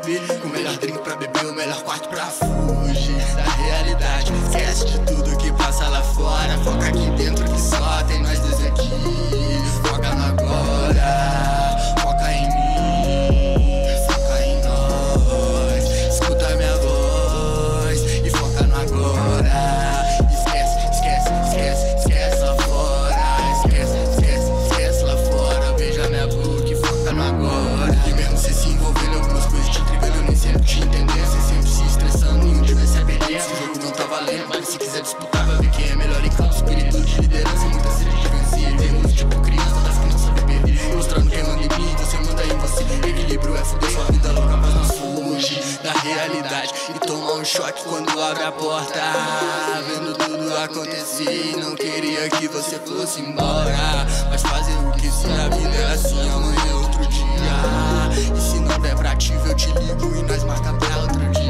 bebê, com o melhor drink pra beber, o melhor quarto pra fugir da realidade. Esquece de tudo que passa lá fora, foca aqui dentro que só tem nós dois aqui. Foca na glória, foca em mim, foca em nós. Escuta minha voz e foca na glória. Esquece, esquece, esquece, esquece lá fora. Esquece, esquece, esquece lá fora. Beija minha boca e foca na glória. E mesmo se envolvendo em algumas coisas te entregando, eu nem sempre te entendendo. Você sempre se estressando e um dia vai se apelhando. Esse jogo não tá valendo, mas se quiser disputar vai ver quem é melhor em campo. Espírito de liderança, muita sede de vencer. Vemos tipo criança das crianças beber, mostrando quem manda em mim, você manda em você. Equilíbrio é fuder sua vida louca, mas não fugir da realidade e tomar um choque quando abre a porta, vendo tudo acontecer. E não queria que você fosse embora, mas fazer o que se a vida é assim, amanhã é outro dia. E se não der pra ti, eu te ligo e nós marca pra outro dia.